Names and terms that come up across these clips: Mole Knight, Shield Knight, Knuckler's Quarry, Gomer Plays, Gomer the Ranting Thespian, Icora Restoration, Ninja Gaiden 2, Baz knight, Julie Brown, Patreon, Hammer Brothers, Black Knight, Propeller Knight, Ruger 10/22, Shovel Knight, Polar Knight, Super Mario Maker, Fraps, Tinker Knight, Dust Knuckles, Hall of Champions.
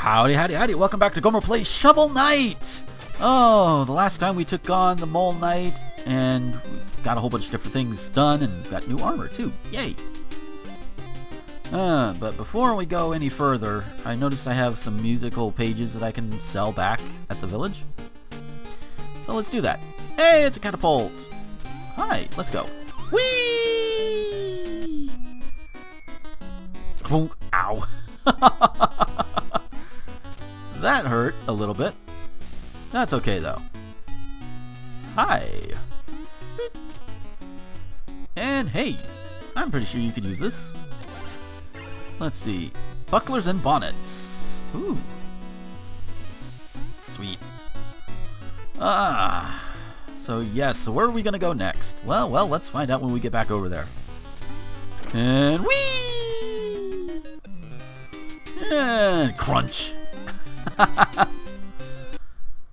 Howdy, howdy, howdy. Welcome back to Gomer Plays Shovel Knight. Oh, the last time we took on the Mole Knight and got a whole bunch of different things done and got new armor too. Yay. But before we go any further, I noticed I have some musical pages that I can sell back at the village. So let's do that. Hey, it's a catapult. Hi, let's go. Whee! Ow. That hurt a little bit. That's okay though. Hi. And hey, I'm pretty sure you could use this. Let's see. Bucklers and bonnets. Ooh. Sweet. Ah. So yes, so where are we gonna go next? Well, let's find out when we get back over there. And whee! And crunch.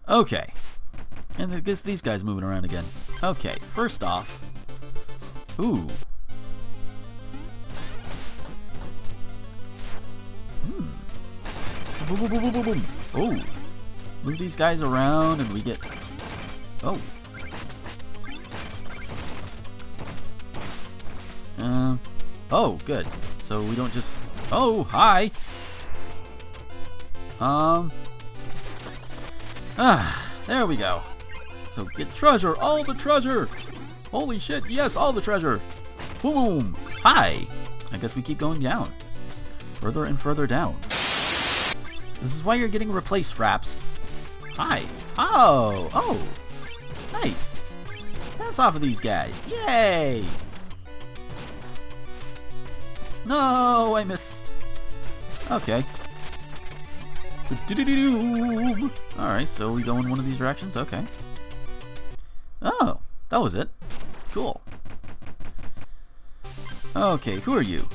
Okay. And I guess these guys moving around again. Okay, first off. Ooh. Boom, boom, boom, boom, boom, boom. Oh. Move these guys around and we get... Oh. Oh, good. So we don't just... Oh, hi! There we go. So get treasure, all the treasure! Holy shit, yes, all the treasure! Boom! Hi! I guess we keep going down. Further and further down. This is why you're getting replaced, Fraps. Hi. Oh. Oh. Nice. Bounce off of these guys. Yay. No, I missed. Okay. Alright, so we go in one of these directions. Okay. Oh. That was it. Cool. Okay, who are you?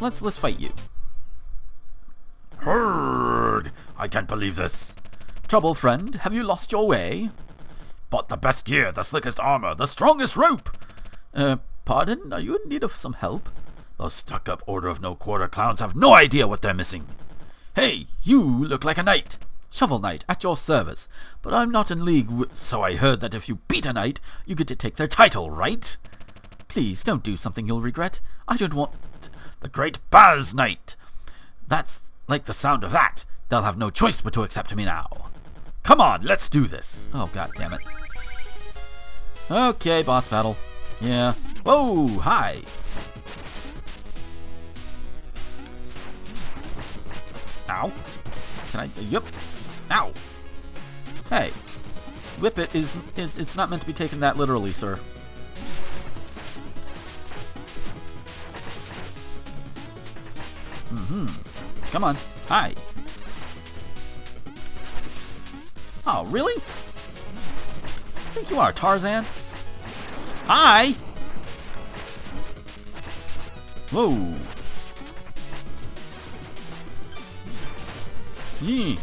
Let's fight you. Heard! I can't believe this. Trouble, friend. Have you lost your way? But the best gear, the slickest armor, the strongest rope! Pardon? Are you in need of some help? Those stuck-up Order of No Quarter clowns have no idea what they're missing. Hey, you look like a knight. Shovel Knight, at your service. But I'm not in league with... So I heard that if you beat a knight, you get to take their title, right? Please, don't do something you'll regret. I don't want... The great Baz Knight. That's... Like the sound of that, they'll have no choice but to accept me now. Come on, let's do this. Oh, god damn it. Okay, boss battle. Yeah. Whoa, hi. Ow. Can I? Yep. Ow. Hey. Whip it is it's not meant to be taken that literally, sir. Mm-hmm. Come on. Hi. Oh, really? I think you are, Tarzan. Hi! Whoa. Yee.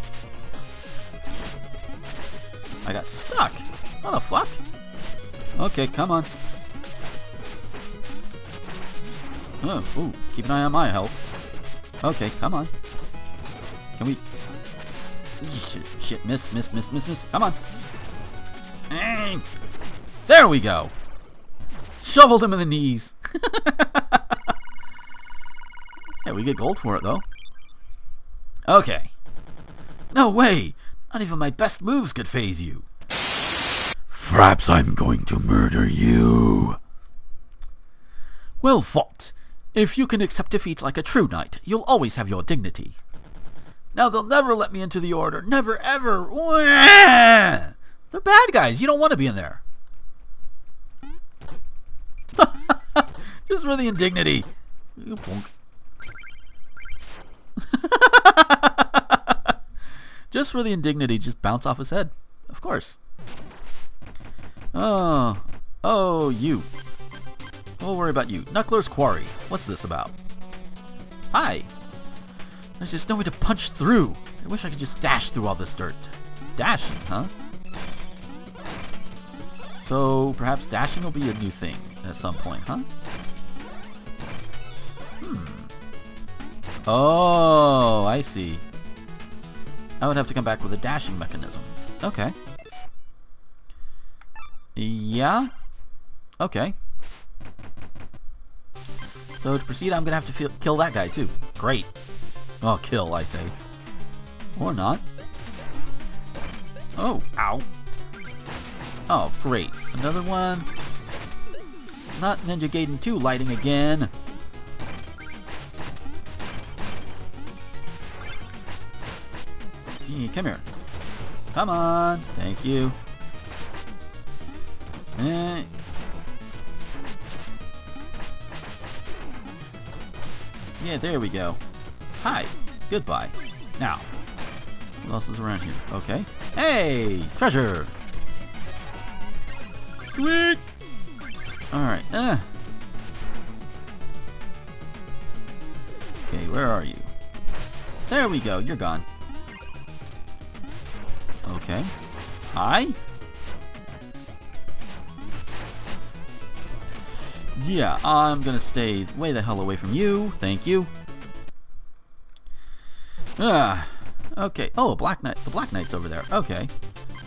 I got stuck. What the fuck? Okay, come on. Oh, ooh. Keep an eye on my health. Okay, come on. Can we... Shit, miss. Come on. There we go. Shoveled him in the knees. Yeah, we get gold for it, though. Okay. No way. Not even my best moves could phase you. Fraps, I'm going to murder you. Well fought. If you can accept defeat like a true knight, you'll always have your dignity. Now they'll never let me into the order. Never, ever. They're bad guys. You don't want to be in there. Just for the indignity. You punk. Just for the indignity, just bounce off his head. Of course. Oh. Oh, you. We'll worry about you. Knuckler's Quarry. What's this about? Hi. There's just no way to punch through. I wish I could just dash through all this dirt. Dashing, huh? So, perhaps dashing will be a new thing at some point, huh? Oh, I see. I would have to come back with a dashing mechanism. Okay. Yeah? Okay. So to proceed, I'm gonna have to kill that guy too. Great. Oh, kill, I say. Or not. Oh, ow. Oh, great. Another one. Not Ninja Gaiden 2 lighting again. Come here. Come on. Thank you. Yeah, there we go. Hi. Goodbye. Now, what else is around here? Okay. Hey! Treasure! Sweet! Alright. Okay, where are you? There we go. You're gone. Okay. Hi? Yeah, I'm gonna stay way the hell away from you. Thank you. Okay. Oh, a Black Knight. The Black Knight's over there. Okay.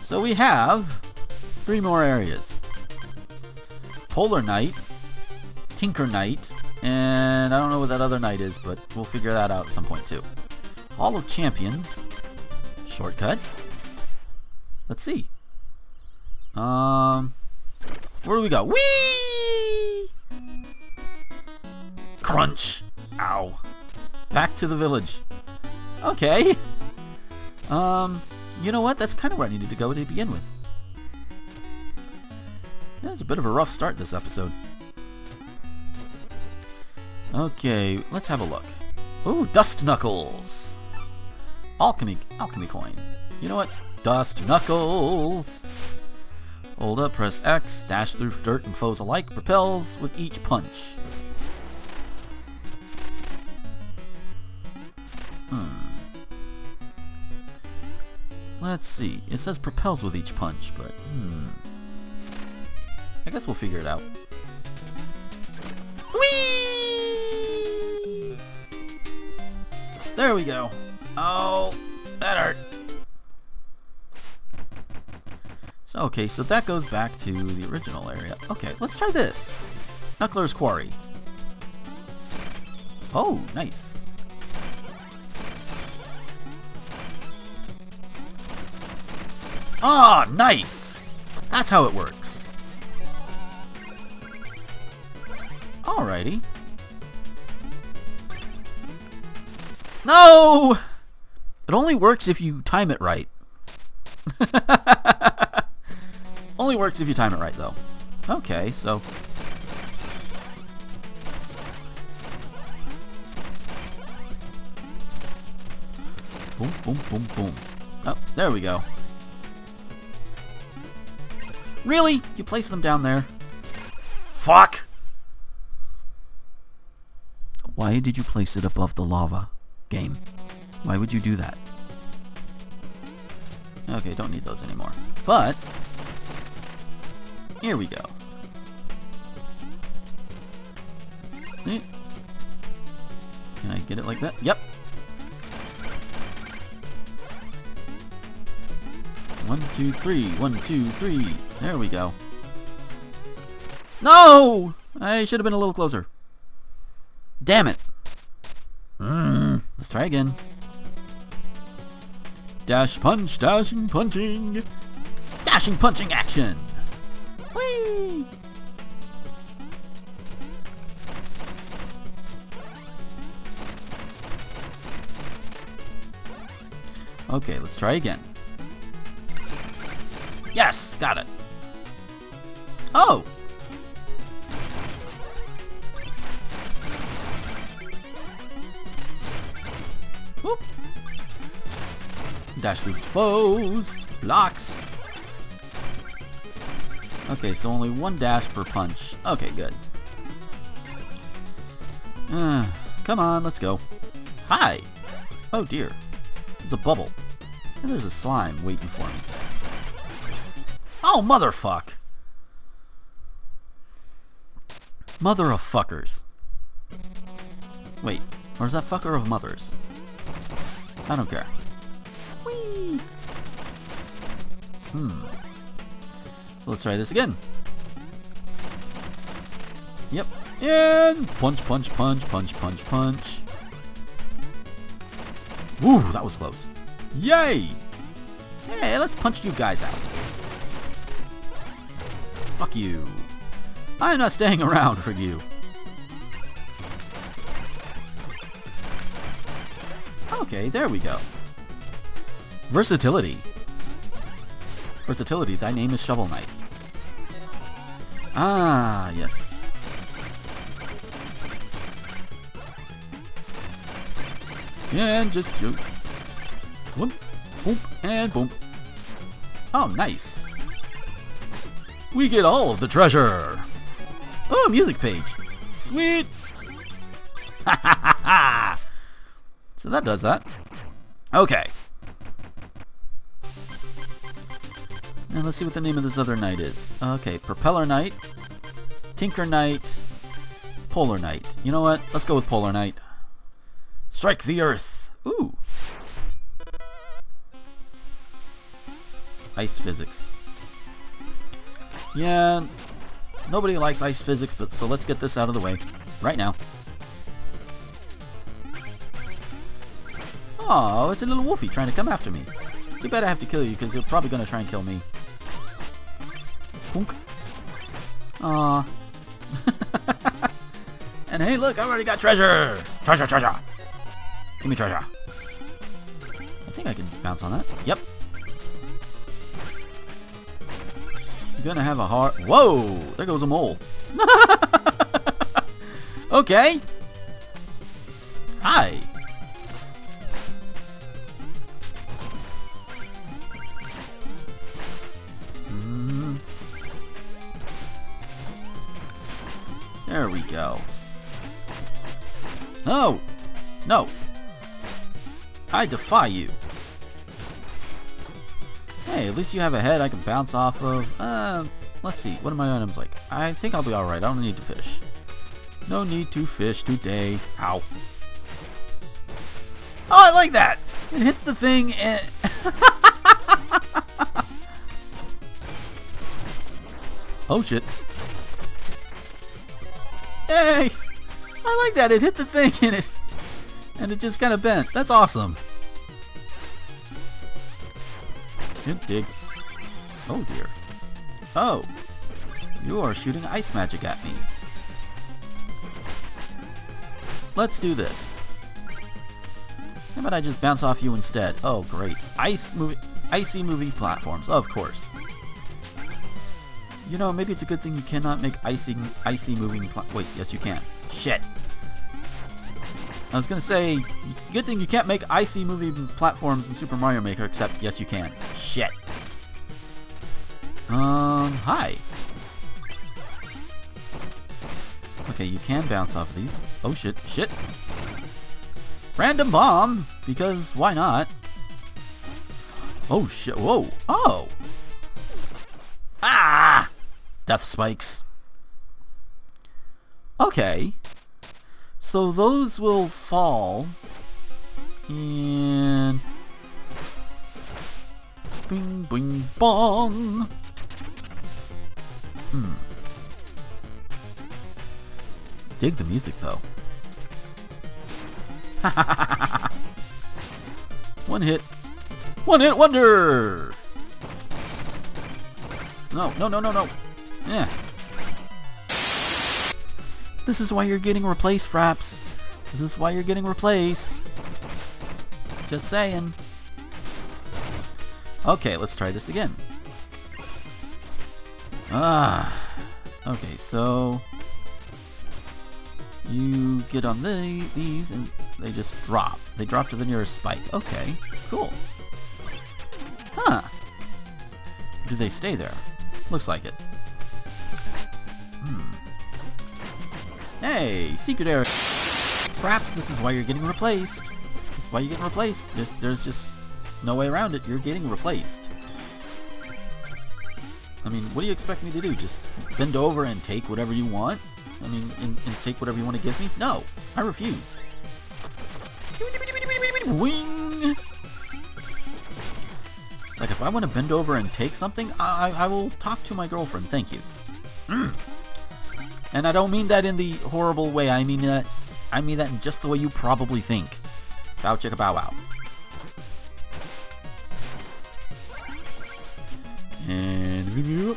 So we have three more areas. Polar Knight, Tinker Knight, and I don't know what that other knight is, but we'll figure that out at some point too. Hall of Champions. Shortcut. Let's see. Where do we go? Whee! Crunch! Ow. Back to the village. Okay. You know what? That's kind of where I needed to go to begin with. Yeah, it's a bit of a rough start this episode. Okay, let's have a look. Ooh, Dust Knuckles! Alchemy coin. You know what? Dust Knuckles! Hold up, press X, dash through dirt and foes alike, propels with each punch. Let's see. It says propels with each punch, but I guess we'll figure it out. Whee! There we go. Oh, that hurt. So, okay, so that goes back to the original area. Okay, let's try this. Knuckler's Quarry. Oh, nice. Ah, nice! That's how it works. Alrighty. No! It only works if you time it right. Only works if you time it right, though. Okay, so... Boom, boom, boom, boom. Oh, there we go. Really? You place them down there? Fuck! Why did you place it above the lava, game? Why would you do that? Okay, don't need those anymore. But... here we go. Can I get it like that? Yep. One, two, three. One, two, three. There we go. No! I should have been a little closer. Damn it. Let's try again. Dash, punch, dashing, punching. Dashing, punching action. Whee! Okay, let's try again. Yes! Got it! Oh! Whoop! Dash through foes! Blocks! Okay, so only one dash per punch. Okay, good. Come on, let's go. Hi! Oh dear. There's a bubble. And there's a slime waiting for me. Oh, motherfuck! Mother of fuckers. Wait, or is that fucker of mothers? I don't care. Whee! So let's try this again. Yep. And punch, punch, punch, punch, punch, punch. Woo, that was close. Yay! Hey, let's punch you guys out. Fuck you. I'm not staying around for you. Okay, there we go. Versatility. Versatility, thy name is Shovel Knight. Ah, yes. And just shoot. Whoop, whoop, and boom. Oh, nice. We get all of the treasure. Oh, music page. Sweet. Ha ha ha ha. So that does that. Okay. And let's see what the name of this other knight is. Okay, Propeller Knight, Tinker Knight, Polar Knight. You know what? Let's go with Polar Knight. Strike the earth. Ooh. Ice physics. Yeah, nobody likes ice physics, but so let's get this out of the way right now. Oh, it's a little wolfie trying to come after me. Too bad I have to kill you, because you're probably going to try and kill me. Punk. Aw. And hey, look, I already got treasure! Treasure, treasure! Give me treasure. I think I can bounce on that. Yep. I'm going to have a hard... Whoa! There goes a mole. Okay. Hi. There we go. No! No! I defy you. Hey, at least you have a head I can bounce off of. Let's see. What are my items like? I think I'll be alright. I don't need to fish. No need to fish today. Ow. Oh, I like that! It hits the thing and... Oh, shit. Yay! I like that. It hit the thing in it, and it just kind of bent. That's awesome. Dig. Oh dear. Oh, you are shooting ice magic at me. Let's do this. How about I just bounce off you instead? Oh, great. Icy movie platforms, of course. You know, maybe it's a good thing you cannot make icy moving wait, yes you can. Shit. I was gonna say, good thing you can't make icy moving platforms in Super Mario Maker, except yes you can. Shit. Hi. Okay, you can bounce off of these. Oh shit, shit. Random bomb, because why not? Oh shit, whoa, oh. Ah! Death spikes. Okay. So those will fall. And... Bing, bing, bong. Hmm. Dig the music, though. One hit. One hit wonder! No, no, no, no, no. Yeah. This is why you're getting replaced, Fraps. This is why you're getting replaced. Just saying. Okay, let's try this again. Ah. Okay, so... You get on these and they just drop. They drop to the nearest spike. Okay, cool. Huh. Do they stay there? Looks like it. Hmm. Hey, secret area. Perhaps this is why you're getting replaced. This is why you're getting replaced. There's just no way around it. You're getting replaced. I mean, what do you expect me to do? Just bend over and take whatever you want? I mean, and take whatever you want to give me? No, I refuse. Wing! Like, if I want to bend over and take something, I will talk to my girlfriend, thank you. Mm. And I don't mean that in the horrible way, I mean that in just the way you probably think. Bow chicka bow wow. And can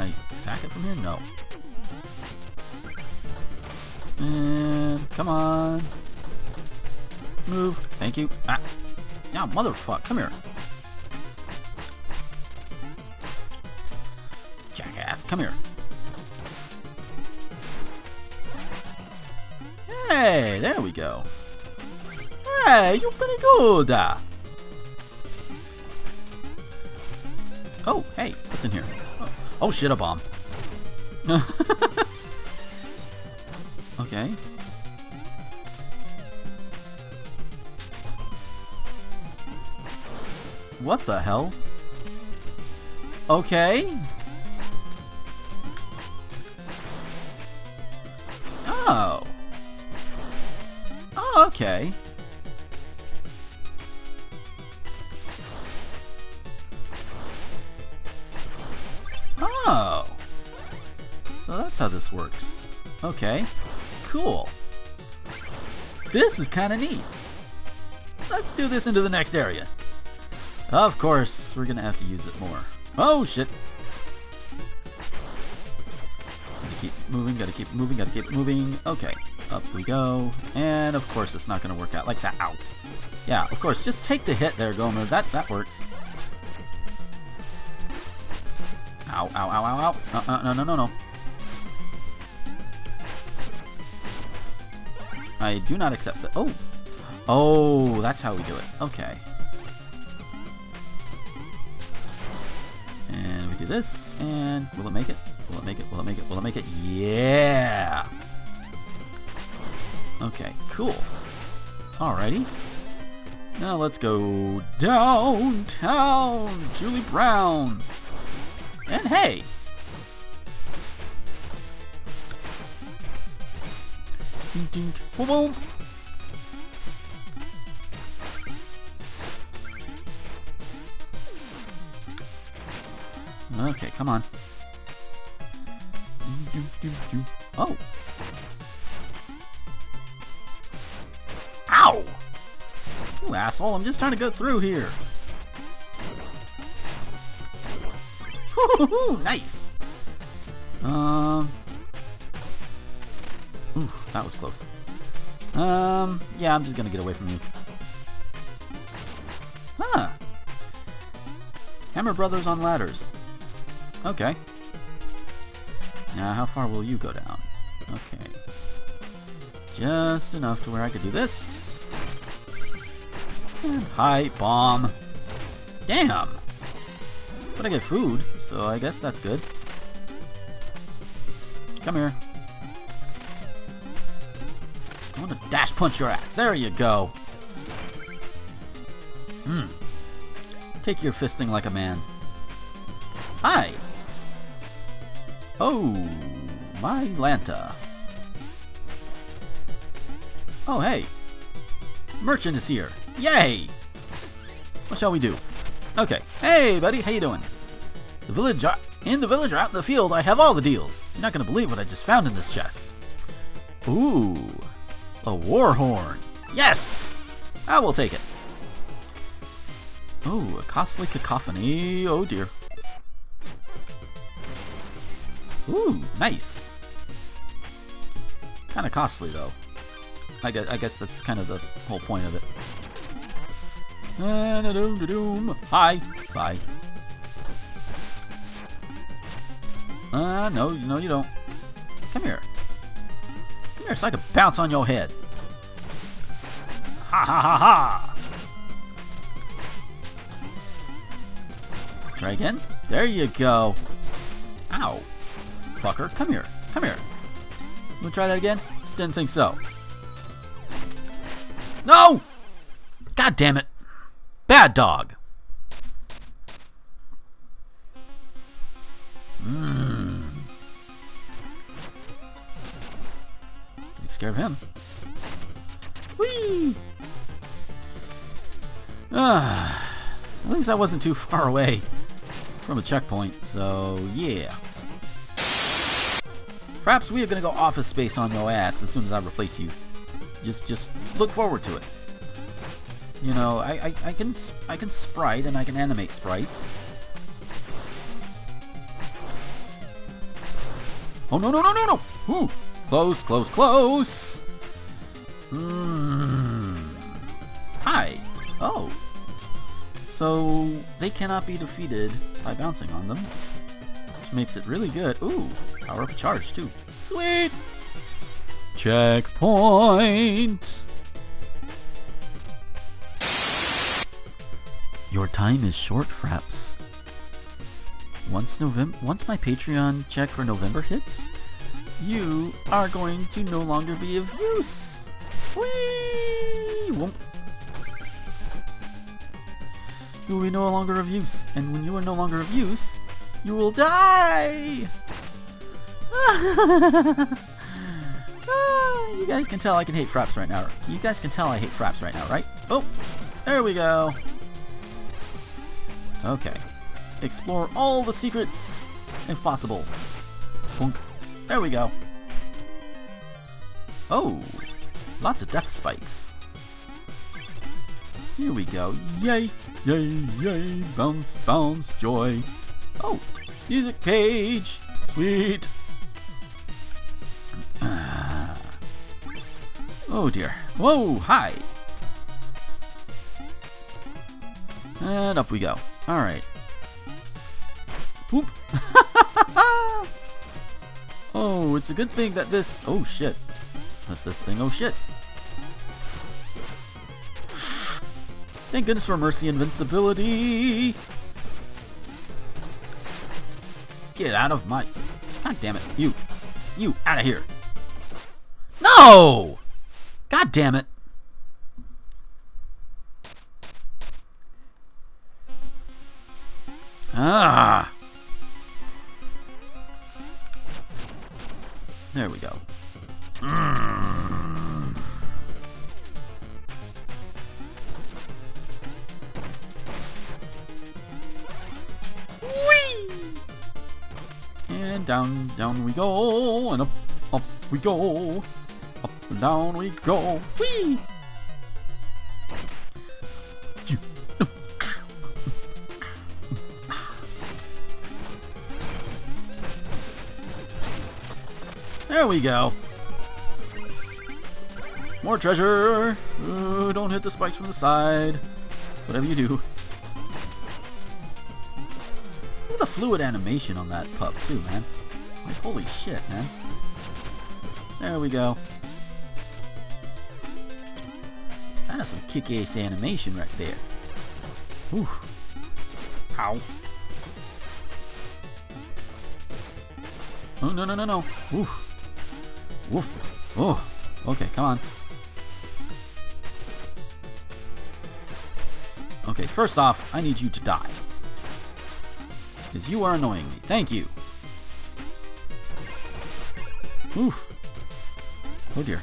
I attack it from here? No. And come on. Move. Thank you. Ah. Now, motherfucker, come here. Jackass, come here. Hey, there we go. Hey, you're pretty good. Oh, hey, what's in here? Oh shit, a bomb. Okay. What the hell? Okay. Oh. Oh, okay. Oh. So that's how this works. Okay. Cool. This is kind of neat. Let's do this into the next area. Of course, we're gonna have to use it more. Oh shit! Gotta keep moving, gotta keep moving, gotta keep moving. Okay, up we go. And of course it's not gonna work out like that. Ow! Yeah, of course, just take the hit there, Gomer. That works. Ow, ow, ow, ow, ow. No. I do not accept that. Oh! Oh, that's how we do it. Okay. This, and will it make it? Will it make it? Will it make it? Will it make it? Yeah! Okay, cool. Alrighty. Now let's go downtown, Julie Brown. And hey! Dink, dink, boom, boom. Okay, come on. Oh! Ow! You asshole, I'm just trying to go through here. Woo-hoo-hoo, nice! Ooh, that was close. Yeah, I'm just gonna get away from you. Huh. Hammer Brothers on ladders. Okay. Now, how far will you go down? Okay. Just enough to where I could do this. And hi, bomb. Damn! But I get food, so I guess that's good. Come here. I want to dash punch your ass. There you go. Hmm. Take your fisting like a man. Hi! Oh, my Lanta. Oh, hey. Merchant is here. Yay! What shall we do? Okay. Hey, buddy. How you doing? In the village or out in the field, I have all the deals. You're not going to believe what I just found in this chest. Ooh. A war horn. Yes! I will take it. Oh, a costly cacophony. Oh, dear. Ooh, nice. Kind of costly, though. I guess that's kind of the whole point of it. Hi. Bye. No, you don't. Come here. Come here so I can bounce on your head. Ha ha ha ha! Try again. There you go. Ow. Fucker. Come here. Come here. Wanna try that again? Didn't think so. No! God damn it. Bad dog. Mmm. Take care of him. Whee! Ah. At least I wasn't too far away from a checkpoint, so yeah. Perhaps we are going to go Office Space on your ass as soon as I replace you. Just look forward to it. You know, I can sprite and I can animate sprites. Oh no no no no no! Ooh, close close close. Hi. Oh. So they cannot be defeated by bouncing on them, which makes it really good. Ooh, power up charge too. Sweet. Checkpoint! Your time is short, Fraps. Once my Patreon check for November hits, you are going to no longer be of use! Whee! Whoop. You will be no longer of use, and when you are no longer of use, you will die! You guys can tell I can hate Fraps right now. You guys can tell I hate Fraps right now, right? Oh, there we go. Okay. Explore all the secrets if possible. Boink. There we go. Oh, lots of death spikes. Here we go. Yay, yay, yay. Bounce, bounce, joy. Oh, music page. Sweet. Oh dear. Whoa, hi! And up we go. Alright. Whoop! Oh, it's a good thing that this... Oh shit. That this thing... Oh shit. Thank goodness for Mercy Invincibility! Get out of my... God damn it. You. You, out of here. No! God damn it. Ah. There we go. Whee! And down, down we go, and up, up we go. Up and down we go. Whee! There we go. More treasure. Ooh, don't hit the spikes from the side. Whatever you do. Look at the fluid animation on that pup too, man. Like, holy shit, man. There we go. That is some kick-ass animation right there. Ooh. Ow. Oh, no, no, no, no. Oof. Woof. Oh. Okay, come on. Okay, first off, I need you to die. Because you are annoying me. Thank you. Oof. Oh, dear.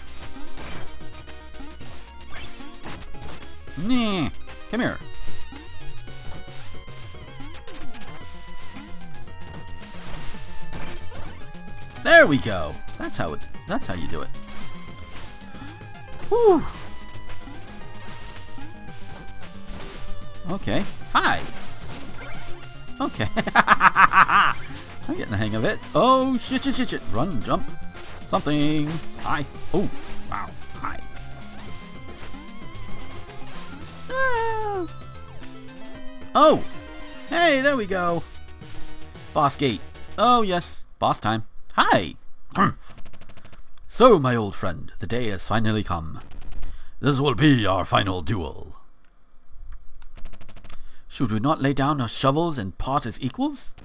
Nah, come here. There we go. That's how you do it. Whew. Okay. Hi. Okay. I'm getting the hang of it. Oh shit! Shit! Shit! Shit! Run! Jump! Something. Hi. Oh. Wow. Hi. Oh! Hey, there we go! Boss gate. Oh, yes. Boss time. Hi! So, my old friend, the day has finally come. This will be our final duel. Should we not lay down our shovels and part as equals?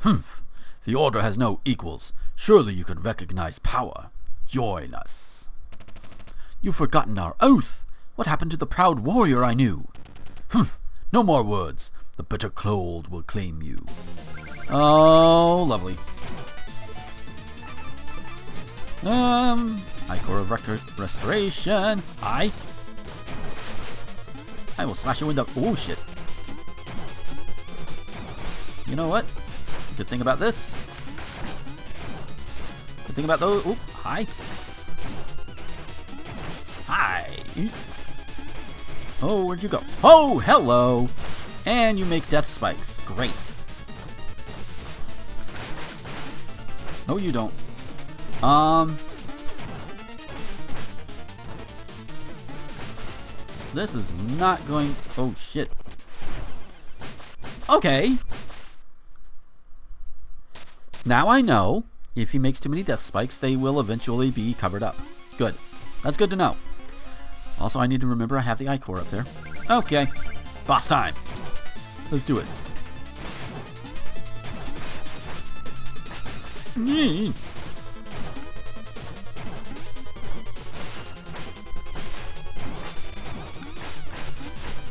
Humph! The Order has no equals. Surely you can recognize power. Join us. You've forgotten our oath! What happened to the proud warrior I knew? Humph! No more words. The bitter cold will claim you. Oh, lovely. Icora Restoration. I will slash your window. Oh shit. you know what? Good thing about this. Good thing about those. Oop, hi. Hi. Oh, where'd you go? Oh, hello. And you make death spikes. Great. No, you don't. This is not going... Oh, shit. Okay. Now I know if he makes too many death spikes, they will eventually be covered up. Good. That's good to know. Also, I need to remember I have the Icora up there. Okay. Boss time. Let's do it.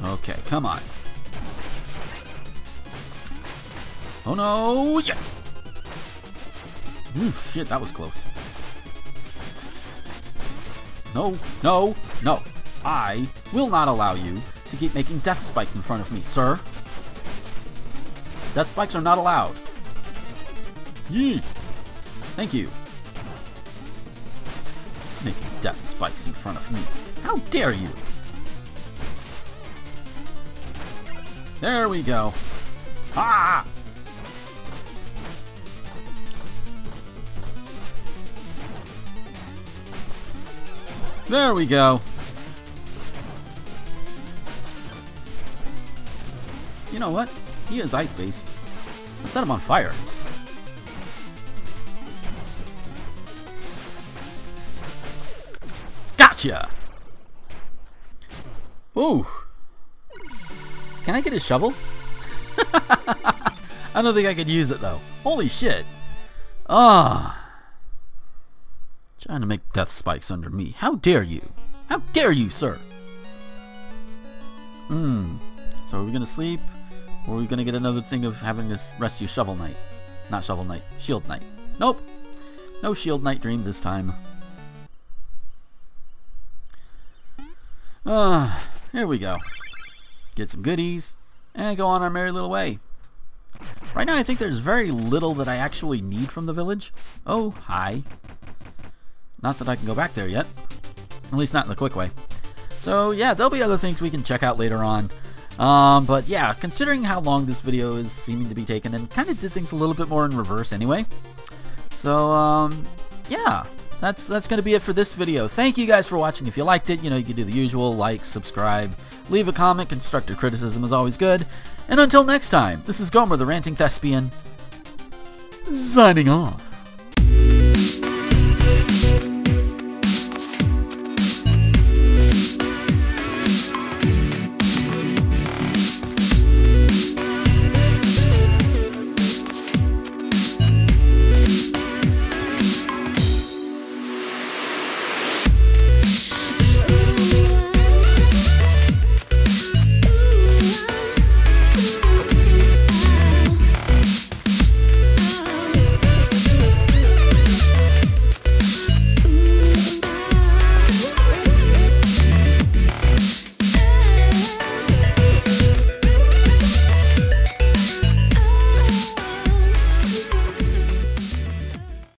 Okay, come on. Oh no! Yeah. Ooh, shit, that was close. No, no, no. I will not allow you to keep making death spikes in front of me, sir. Death spikes are not allowed. Yeah. Thank you. Making death spikes in front of me. How dare you! There we go. Ah! There we go. You know what? He is ice-based. Let's set him on fire. Gotcha! Ooh. Can I get his shovel? I don't think I could use it though. Holy shit. Ah. Trying to make death spikes under me. How dare you? How dare you, sir? So are we gonna sleep? Or are we gonna get another thing of having this rescue Shovel Knight? Not Shovel Knight. Shield Knight. Nope. No Shield Knight dream this time. Ah. Here we go. Get some goodies, and go on our merry little way. Right now I think there's very little that I actually need from the village. Oh, hi. Not that I can go back there yet. At least not in the quick way. So yeah, there'll be other things we can check out later on. But yeah, considering how long this video is seeming to be taken, and kind of did things a little bit more in reverse anyway. So yeah. That's going to be it for this video. Thank you guys for watching. If you liked it, you know, you can do the usual. Like, subscribe, leave a comment. Constructive criticism is always good. And until next time, this is Gomer the Ranting Thespian, signing off.